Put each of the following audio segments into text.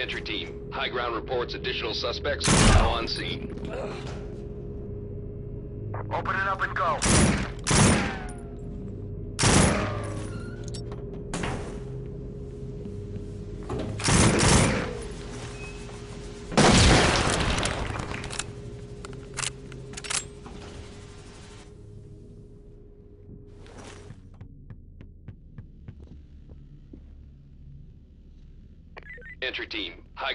Entry team, high ground reports additional suspects now on scene. Open it up and go. Entry team, high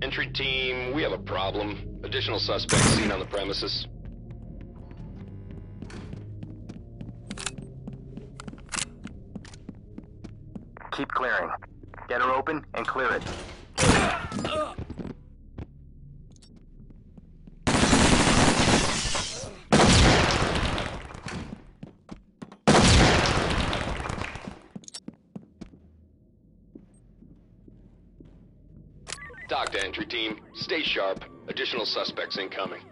Entry team, we have a problem. Additional suspects seen on the premises. Keep clearing. Get her open and clear it. Doctor, entry team, stay sharp. Additional suspects incoming.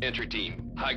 Entry team, high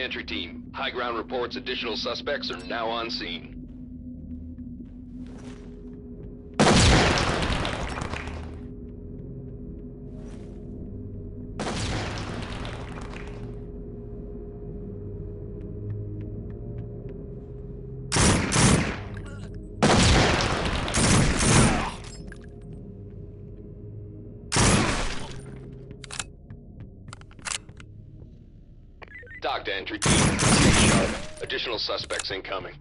Entry team, high ground reports additional suspects are now on scene. Doctor, entry team, stay sharp. Additional suspects incoming.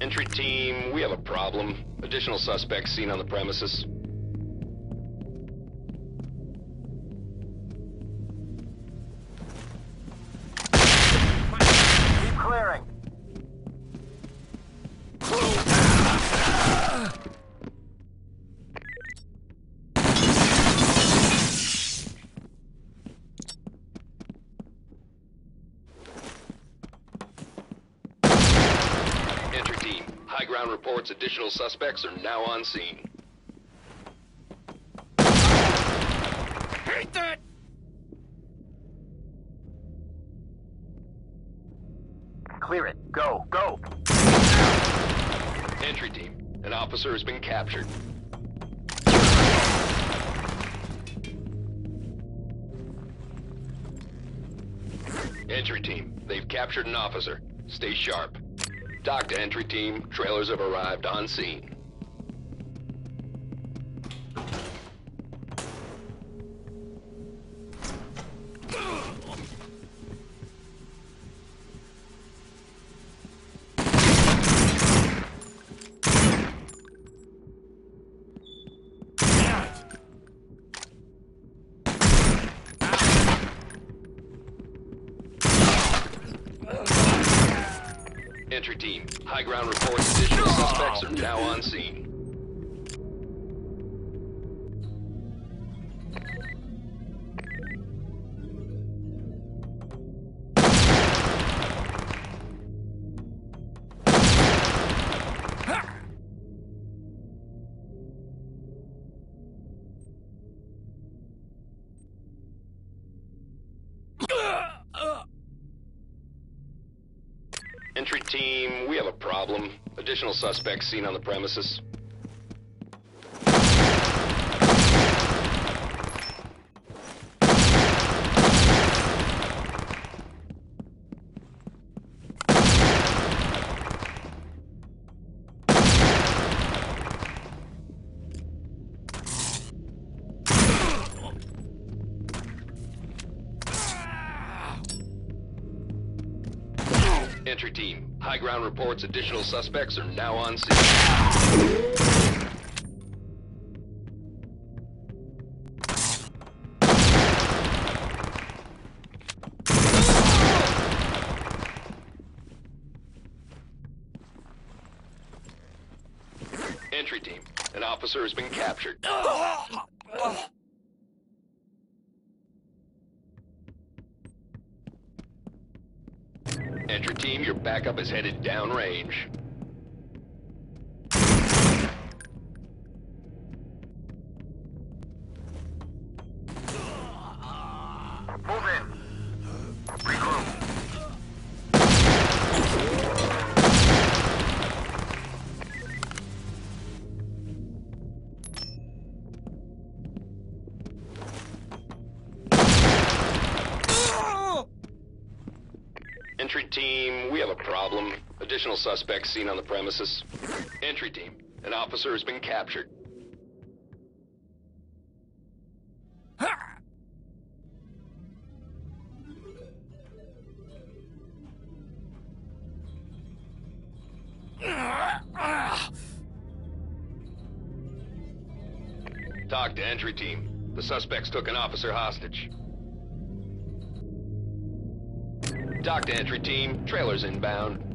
Entry team, we have a problem. Additional suspects seen on the premises. Keep clearing. Entry team, high ground reports additional suspects are now on scene. I hate that! Clear it. Go, go! Entry team, an officer has been captured. Entry team, they've captured an officer. Stay sharp. Dock to entry team, trailers have arrived on scene. Entry team, high ground reports. Additional suspects are now on scene. Entry team, we have a problem. Additional suspects seen on the premises. Entry team, high ground reports additional suspects are now on scene. Entry team, an officer has been captured. Entry team, your backup is headed downrange. Move in. Regroup. Entry team, we have a problem. Additional suspects seen on the premises. Entry team, an officer has been captured. Talk to entry team. The suspects took an officer hostage. Talk to entry team. Trailers inbound.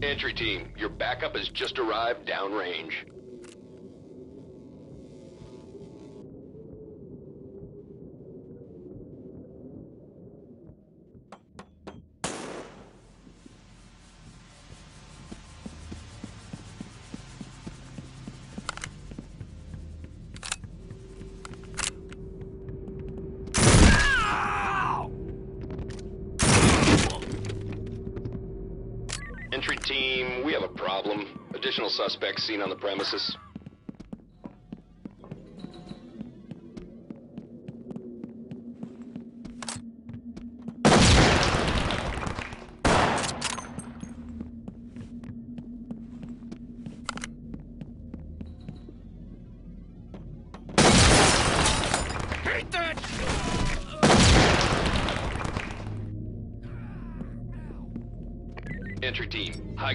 Entry team, your backup has just arrived downrange. Entry team, we have a problem. Additional suspects seen on the premises. Hate that! Entry team, high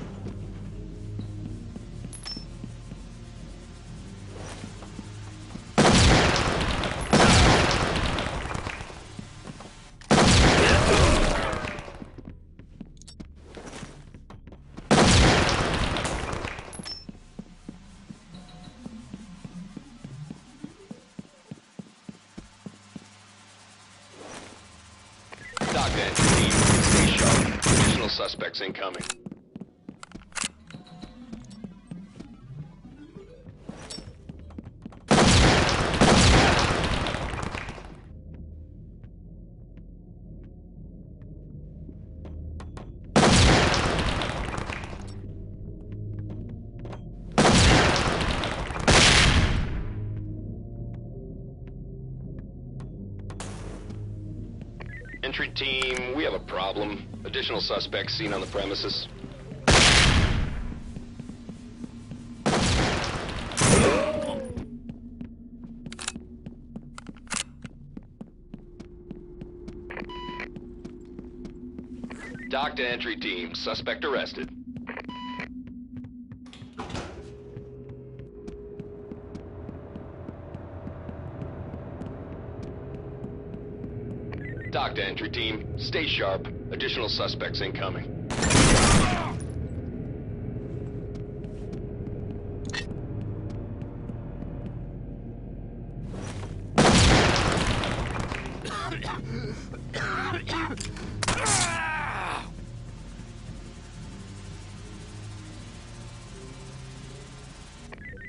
Suspects incoming. Entry team, we have a problem. Additional suspects seen on the premises. Doc to entry team, suspect arrested. Doc to entry team, stay sharp. Additional suspects incoming.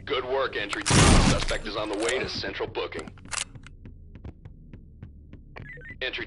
Good work, entry team. Suspect is on the way to central booking. Entry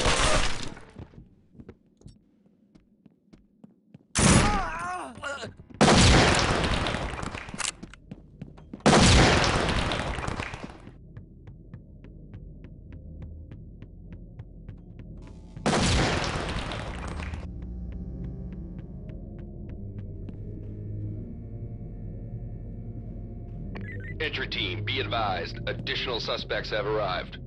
Entry team, be advised, additional suspects have arrived.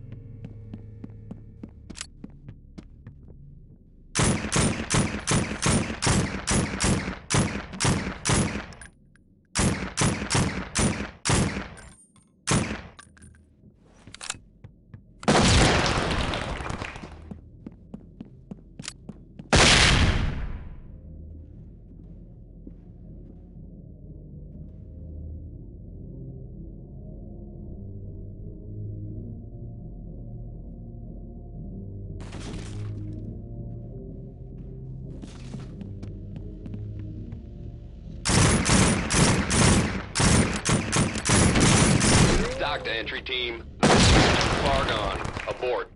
Doc to entry team, this is too far gone. Abort.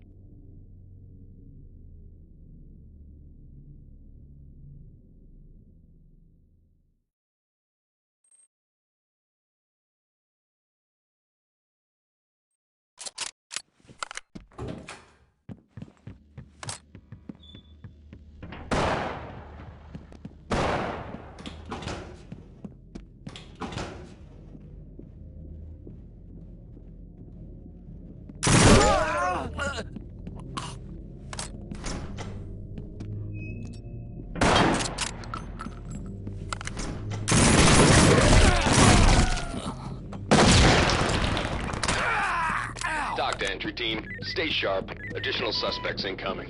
Doc to entry team, stay sharp. Additional suspects incoming.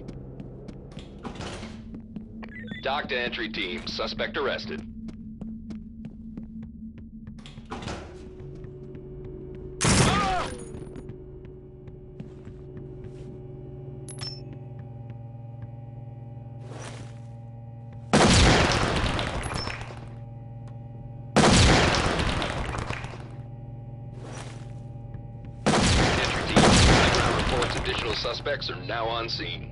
Doc to entry team, suspect arrested. Suspects are now on scene.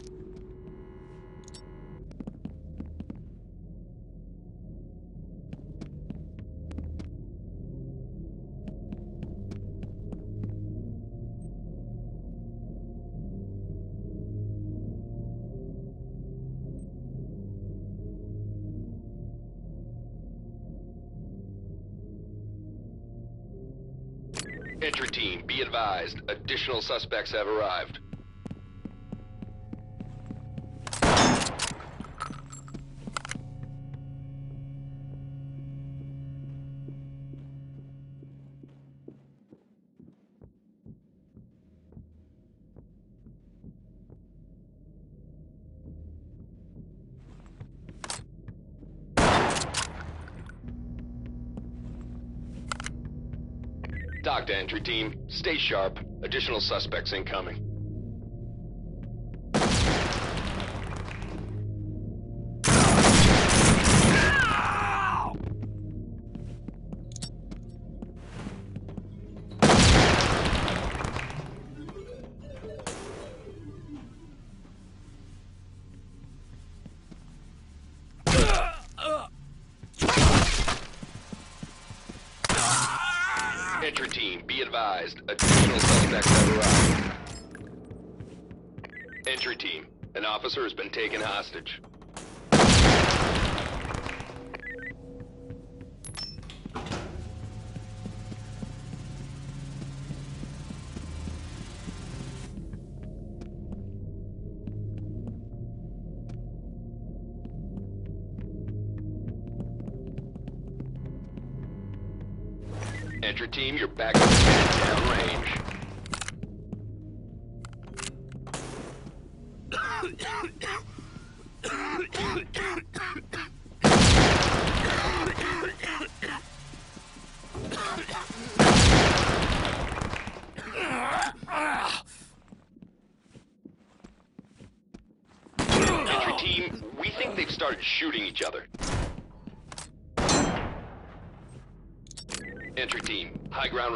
Entry team, your backup has just arrived downrange. Entry team, be advised, additional suspects have arrived. Talk to entry team. Stay sharp. Additional suspects incoming. Entry team, be advised, additional suspects have arrived. Entry team, an officer has been taken hostage. Entry team, you're back on the downrange. Entry team, we think they've started shooting each other. Entry team, high ground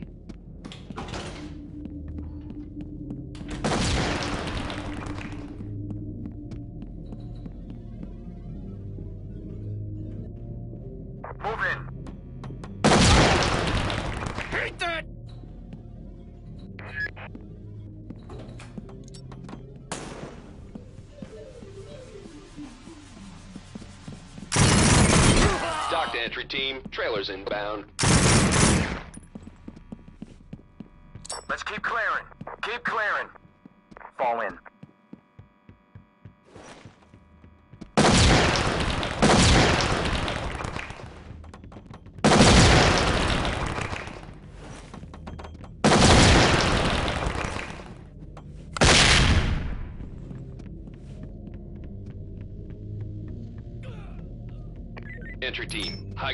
Move in. I hate that! Entry team, trailers inbound. Let's keep clearing. Keep clearing. Fall in. Entry team, high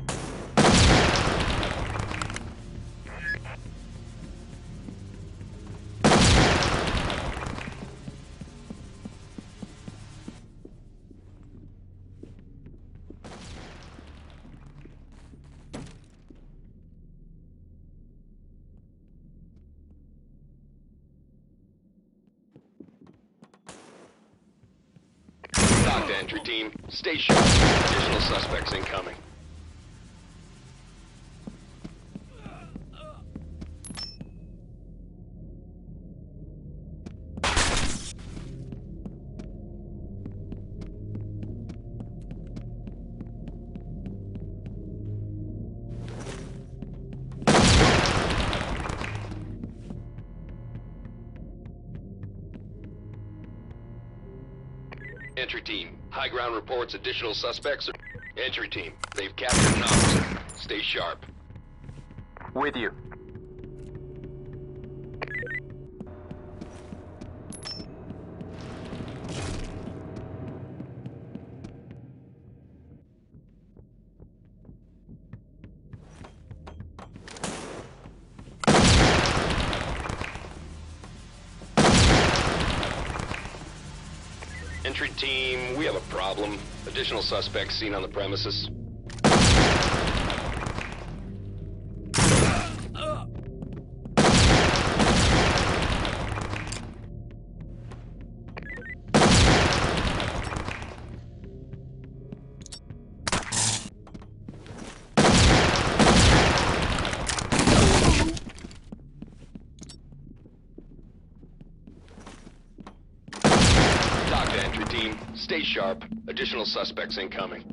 Entry team, stay sharp. Additional suspects incoming. Entry team, high ground reports additional suspects. Entry team, they've captured an officer. Stay sharp. With you. Entry team, we have a problem. Additional suspects seen on the premises. Entry team, stay sharp. Additional suspects incoming.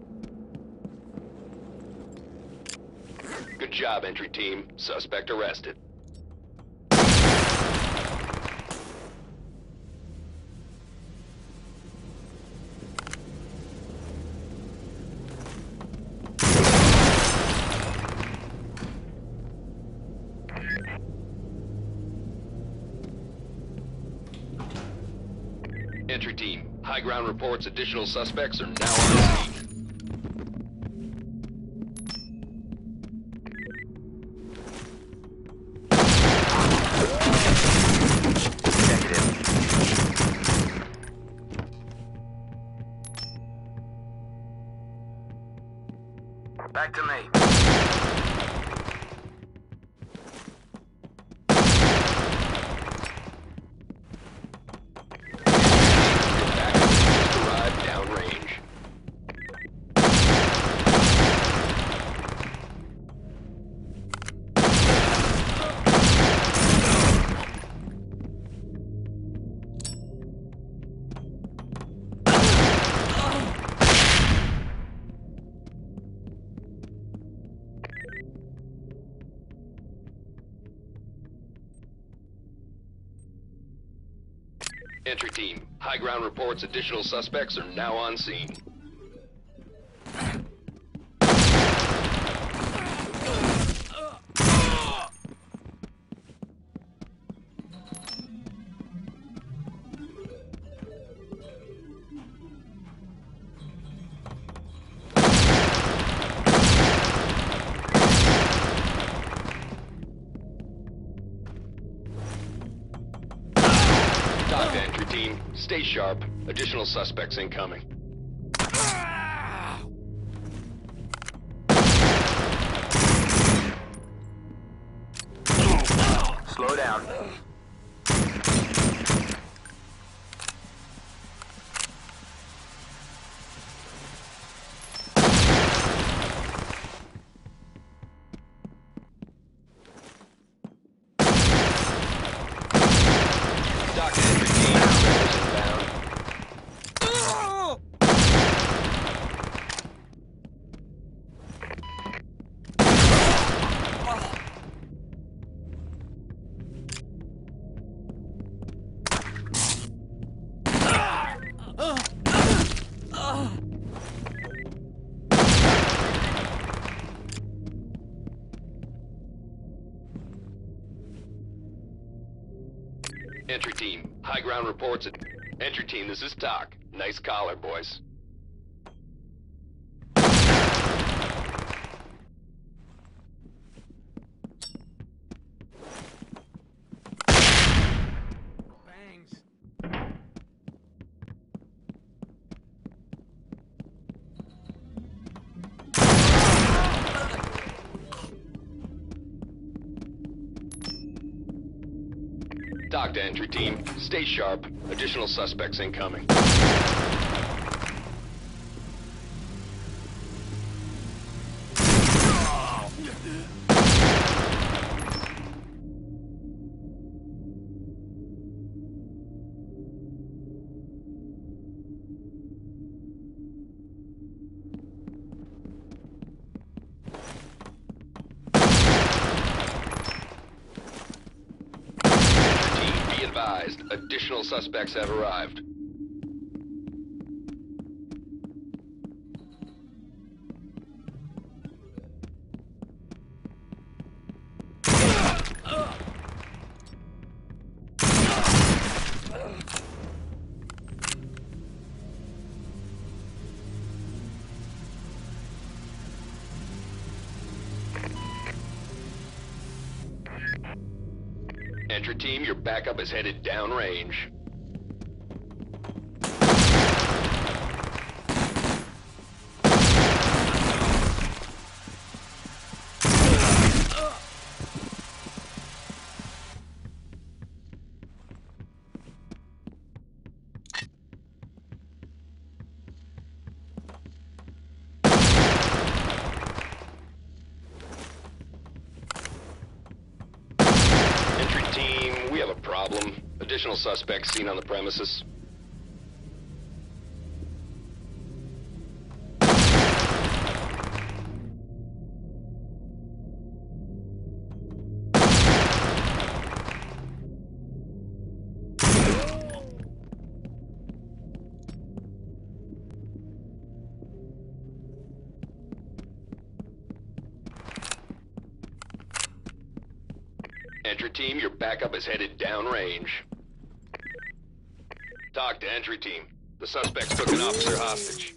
Good job, entry team. Suspect arrested. Entry team, high ground reports additional suspects are now on the scene. Negative. Back to me. Entry team, high ground reports additional suspects are now on scene. Entry team, stay sharp. Additional suspects incoming. Slow down. Entry team, high ground reports at entry team, this is Doc. Nice collar, boys. Doc to entry team, stay sharp. Additional suspects incoming. Additional suspects have arrived. Badger team, your backup is headed downrange. Additional suspects seen on the premises. Entry team, your backup is headed downrange. Talk to entry team. The suspects took an officer hostage.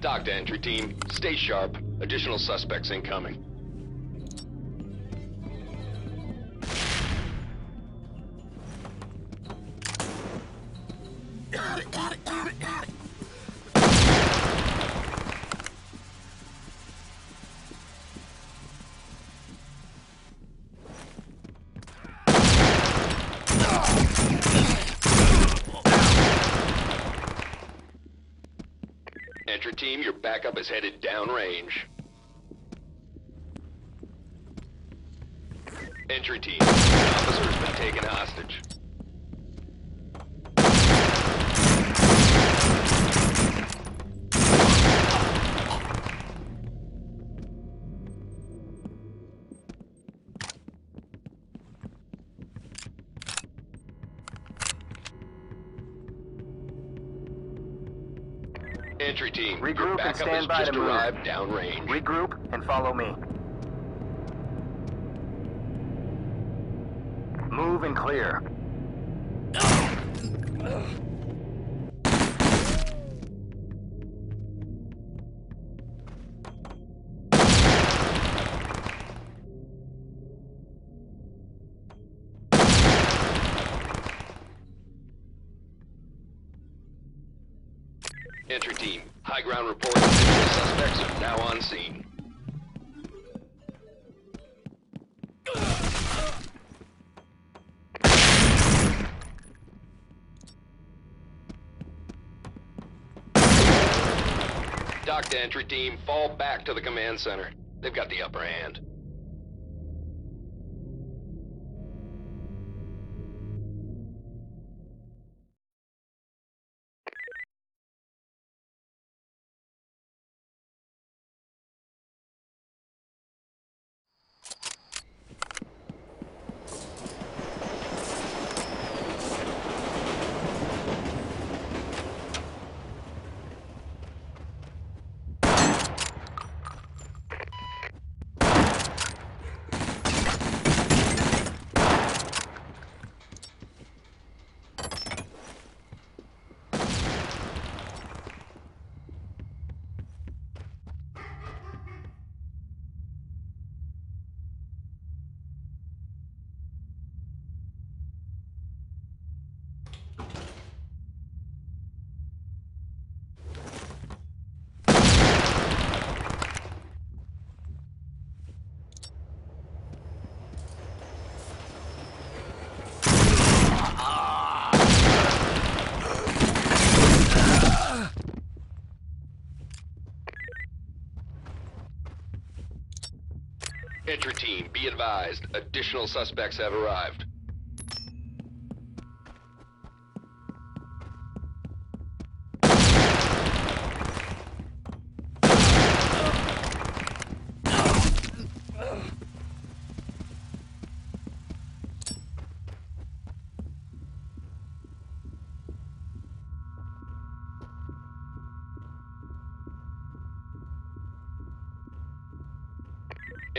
Talk to entry team. Stay sharp. Additional suspects incoming. Entry team, your backup is headed downrange. Entry team, an officer has been taken hostage. Entry team, regroup and stand by to move. Downrange. Regroup and follow me. Move and clear. Entry team, high ground reports. Suspects are now on scene. Dock to entry team, fall back to the command center. They've got the upper hand. Entry team, be advised, additional suspects have arrived.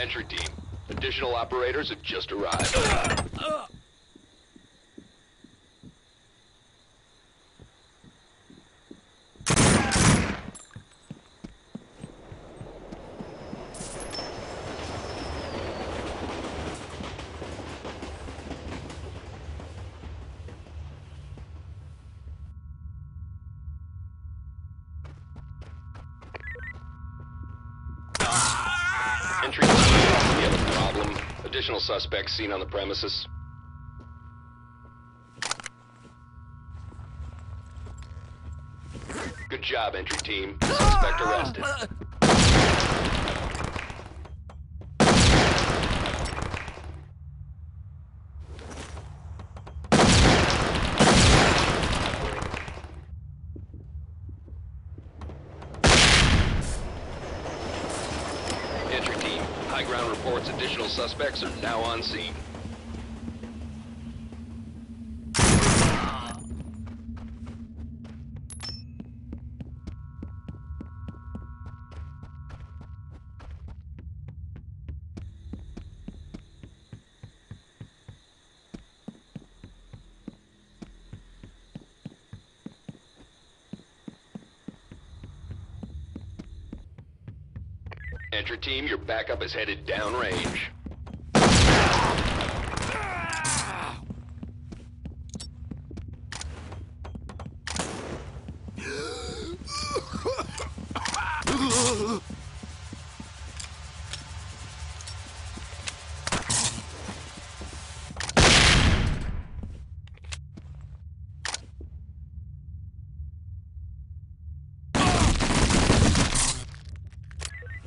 Entry team, additional operators have just arrived. Entry team, we have a problem. Additional suspects seen on the premises. Good job, entry team. Suspect arrested. High ground reports additional suspects are now on scene. Entry team, your backup is headed downrange.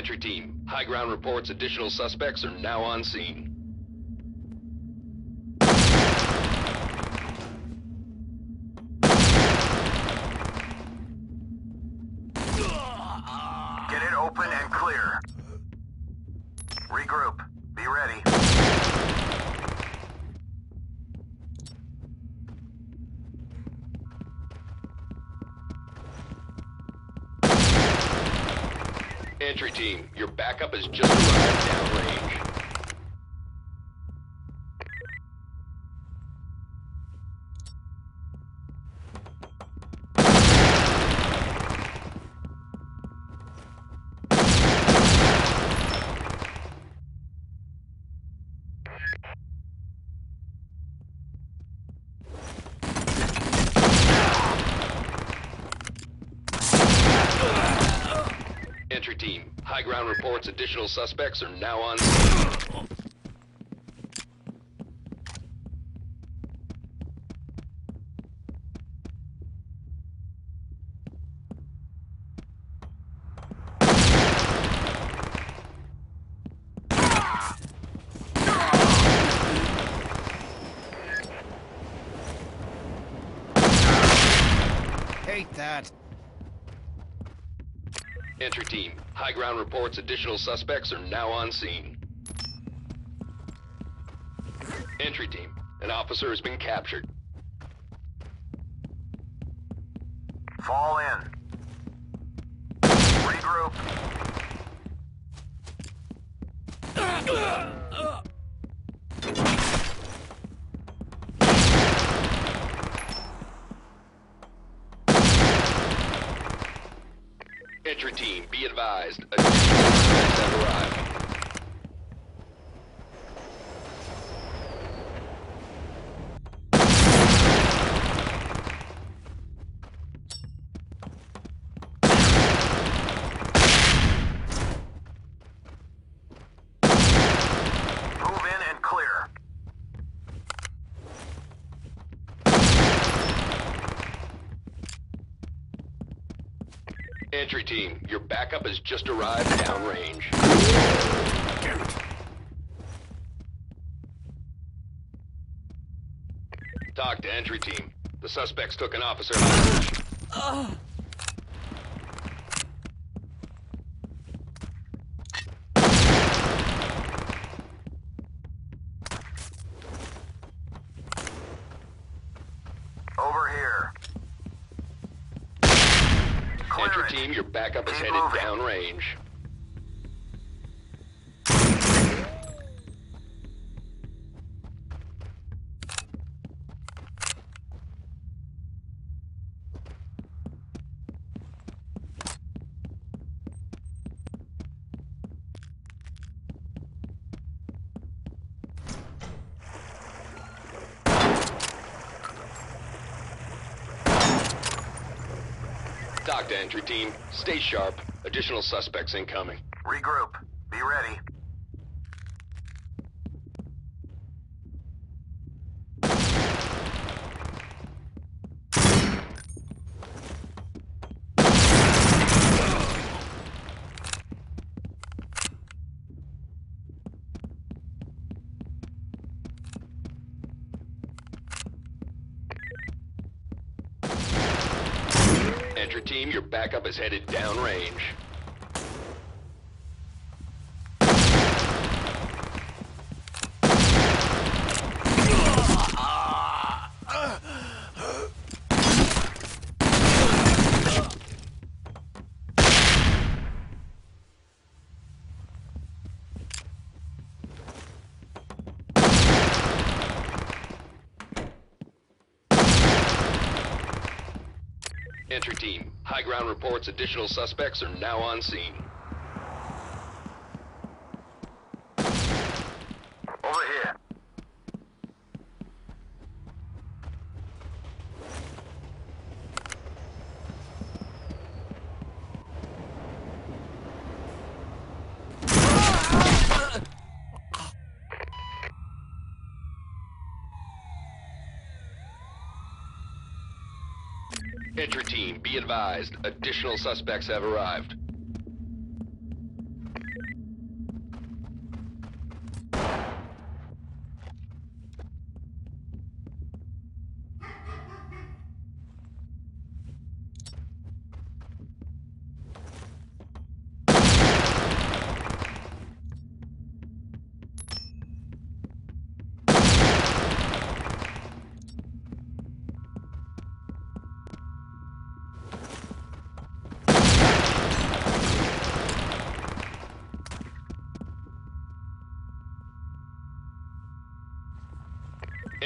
Entry team, high ground reports additional suspects are now on scene. Get it open and clear. Regroup. Be ready. Entry team, your backup has just arrived downrange. Entry team, high ground reports additional suspects are now on scene. Hate that. Entry team, high ground reports additional suspects are now on scene. Entry team, an officer has been captured. Fall in. Regroup. Entry team, be advised. entry team. Your backup has just arrived downrange. Talk to entry team. The suspects took an officer hostage. Team, your backup is headed downrange. Talk to entry team. Stay sharp. Additional suspects incoming. Regroup. Be ready. Entry team, your backup is headed downrange. Entry team, high ground reports additional suspects are now on scene. Over here. Entry team, be advised, additional suspects have arrived.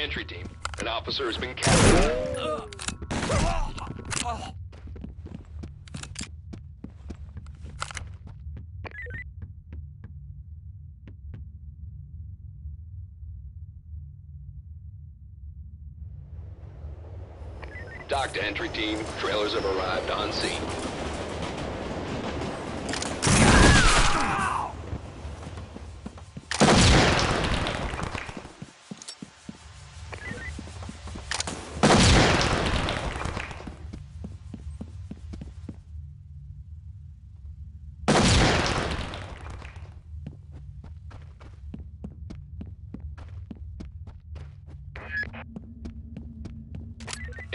Entry team, an officer has been captured. Dock to entry team, trailers have arrived on scene.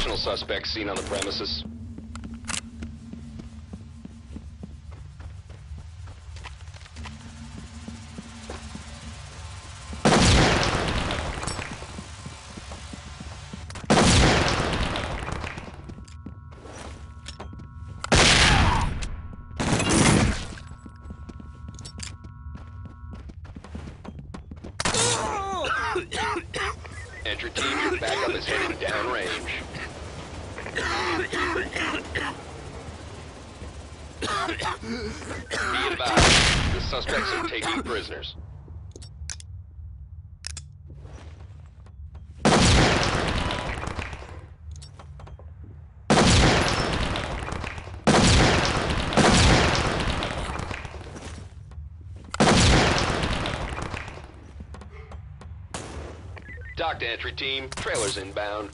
Additional suspects seen on the premises. Entry team, your backup is headed downrange. Be advised, the suspects are taking prisoners. Dock to entry team, trailers inbound.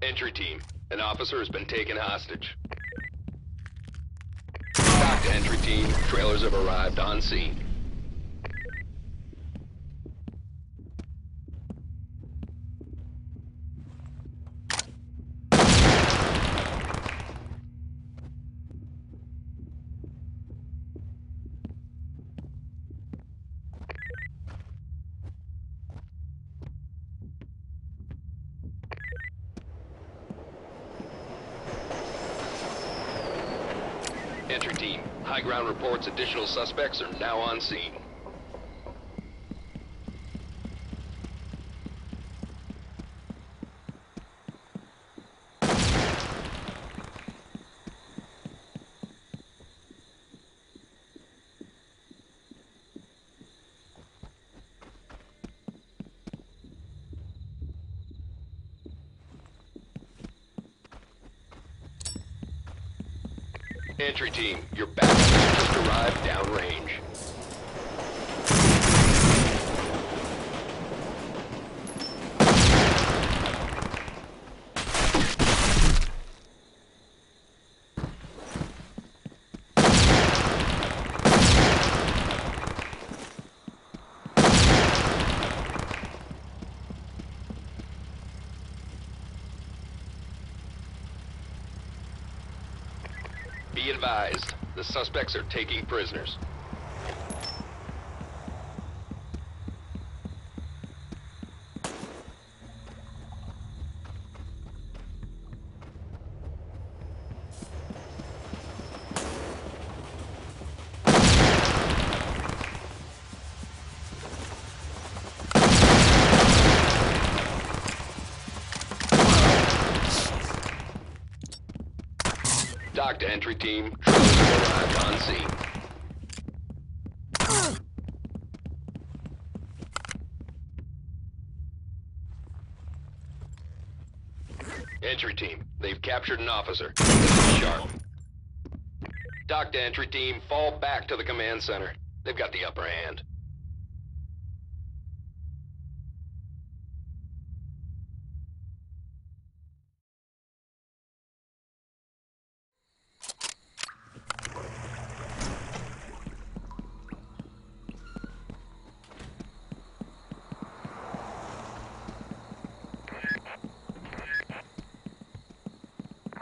Entry team, an officer has been taken hostage. Dock to entry team, trailers have arrived on scene. Entry team, high ground reports additional suspects are now on scene. Entry team, your backup has just arrived downrange. Be advised, the suspects are taking prisoners. Dock to entry team, troops arrived on scene. Entry team, they've captured an officer. Sharp. Dock to entry team, fall back to the command center. They've got the upper hand.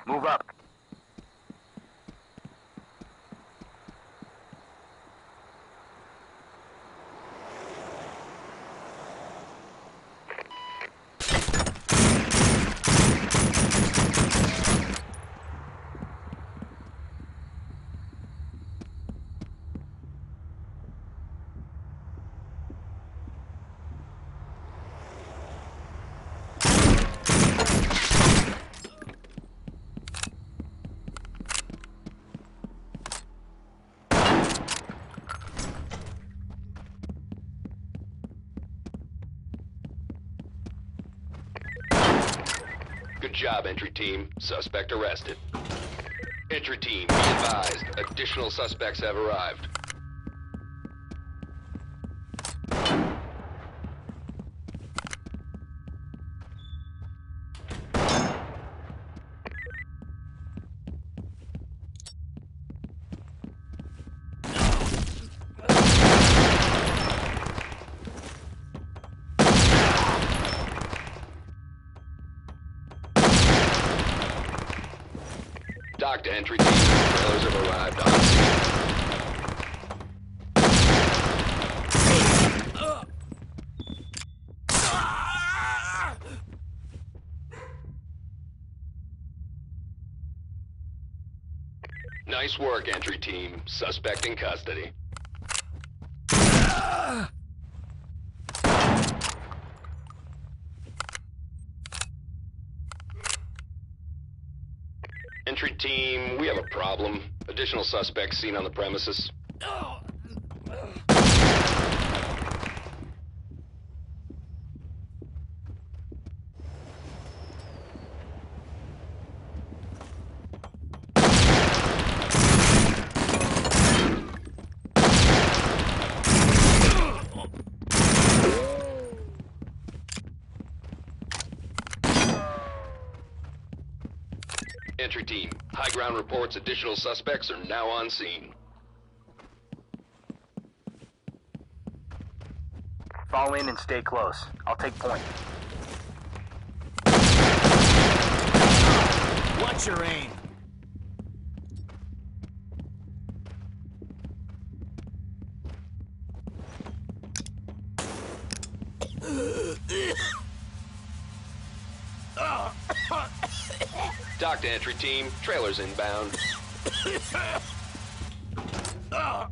Move up. Good job, entry team. Suspect arrested. Entry team, be advised. Additional suspects have arrived. Dock to entry team, trailers have arrived on scene. Nice work, entry team. Suspect in custody. Entry team, we have a problem. Additional suspects seen on the premises. Entry team, high ground reports additional suspects are now on scene. Fall in and stay close. I'll take point. Watch your aim. Dock to entry team, trailers inbound. Ow.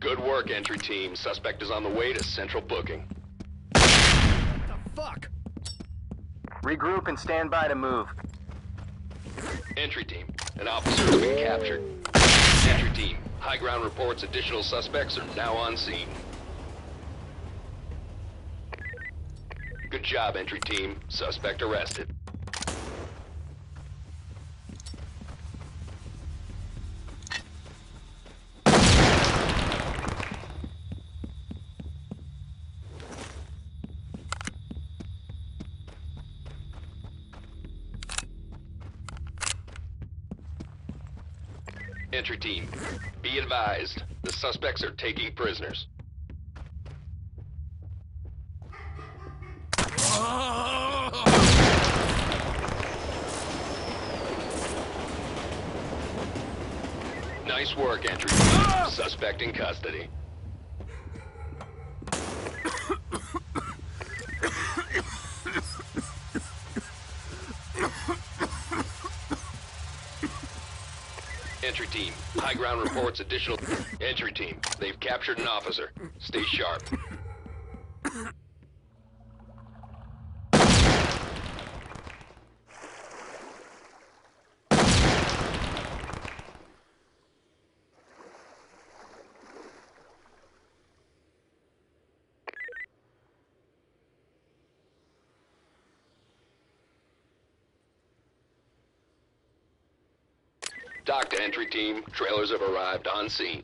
Good work, entry team. Suspect is on the way to central booking. What the fuck? Regroup and stand by to move. Entry team, an officer has been captured. Entry team, high ground reports additional suspects are now on scene. Good job, entry team. Suspect arrested. Entry team, be advised, the suspects are taking prisoners. Nice work, entry team. Suspect in custody. Entry team, high ground reports additional. Entry team, they've captured an officer. Stay sharp. Dock to entry team, trailers have arrived on scene.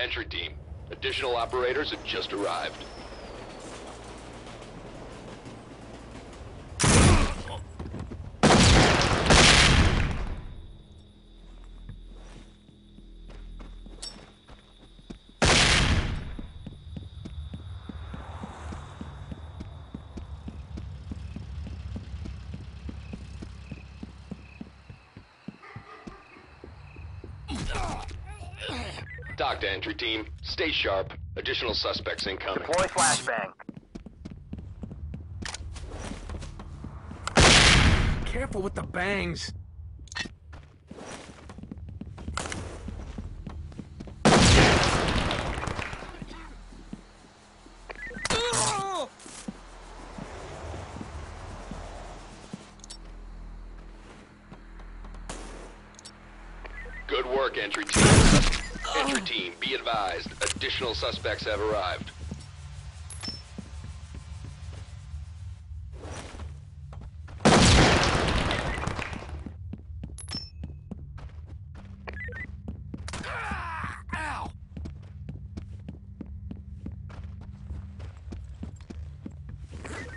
entry team. Additional operators have just arrived. Dock to entry team. Stay sharp. Additional suspects incoming. Deploy flashbang. Careful with the bangs. Good work, entry team. Entry team, be advised. Additional suspects have arrived.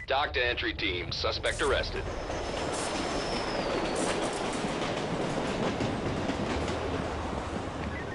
Dock to entry team, suspect arrested.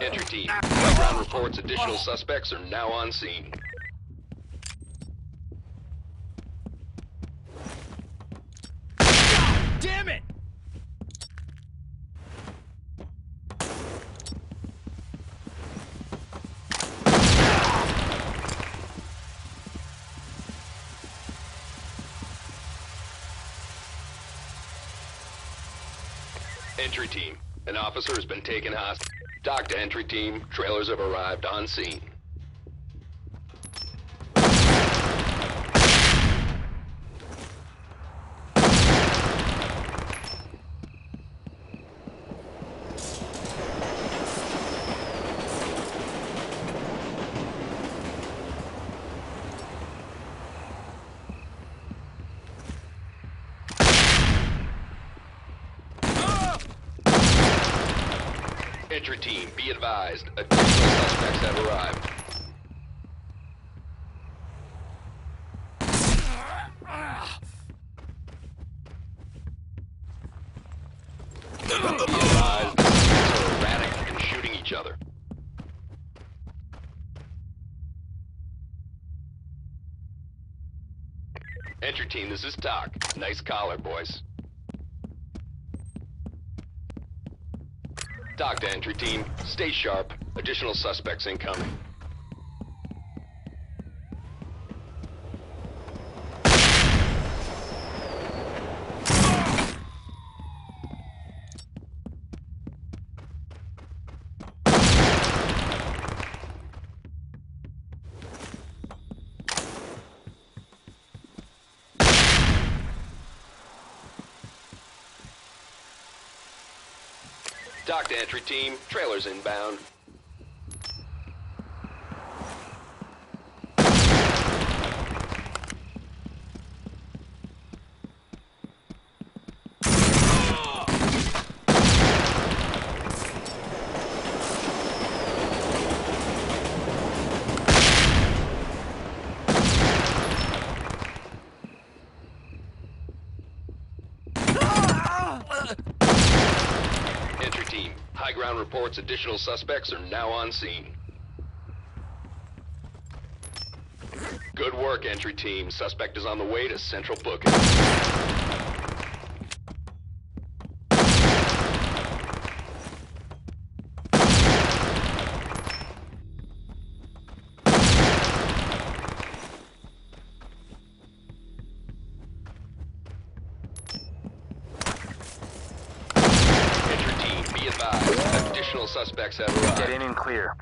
Entry team, background reports additional suspects are now on scene. God damn it! Entry team, an officer has been taken hostage. Dock to entry team, trailers have arrived on scene. Entry team, be advised, additional suspects have arrived. Be advised, suspects are erratic and shooting each other. Entry team, this is Doc. Nice collar, boys. Dock to entry team, stay sharp. Additional suspects incoming. Dock to entry team, trailers inbound. Entry team, high ground reports additional suspects are now on scene. Good work, entry team. Suspect is on the way to central booking. Additional suspects have arrived. Get in and clear.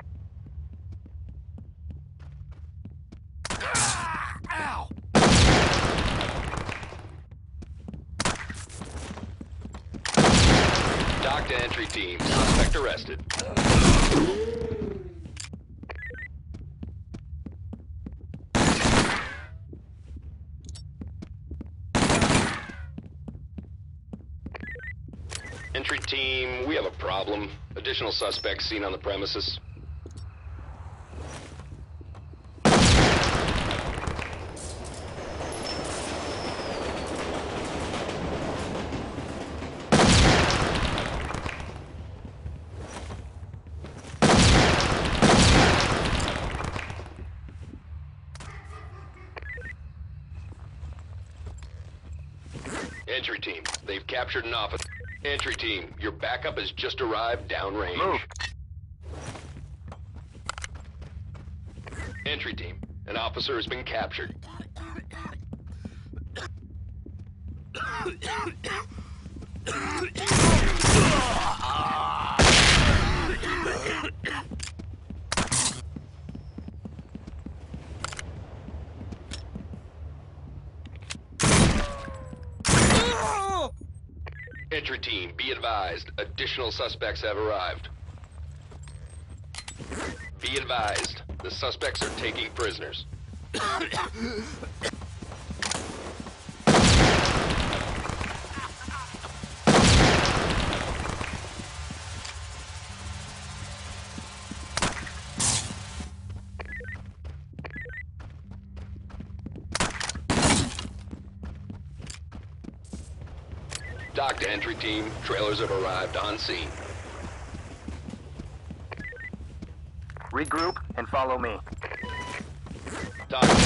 Back to entry team. Suspect arrested. Entry team, we have a problem. Additional suspects seen on the premises. Entry team, they've captured an officer. Entry team, your backup has just arrived downrange. Move. Entry team, an officer has been captured. Entry team, be advised, additional suspects have arrived. Be advised, the suspects are taking prisoners. Dock to entry team, trailers have arrived on scene. Regroup and follow me. Dock to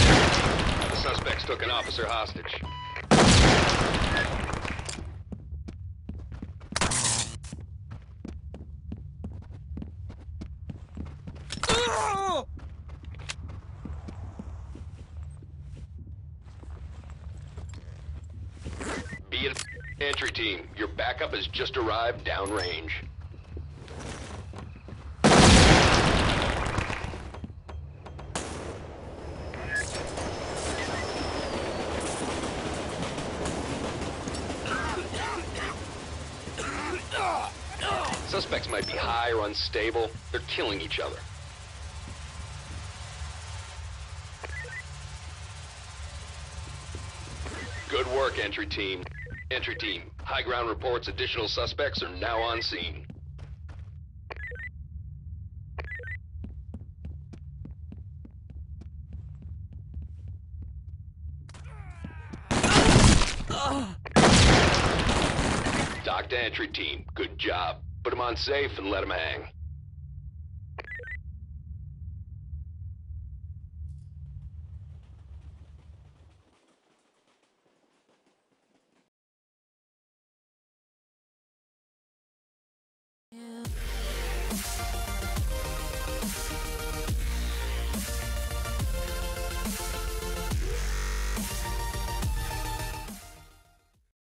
entry team, the suspects took an officer hostage. Entry team, your backup has just arrived downrange. Suspects might be high or unstable. They're killing each other. Good work, entry team. Entry team, high ground reports additional suspects are now on scene. Dock to entry team, good job. Put them on safe and let them hang.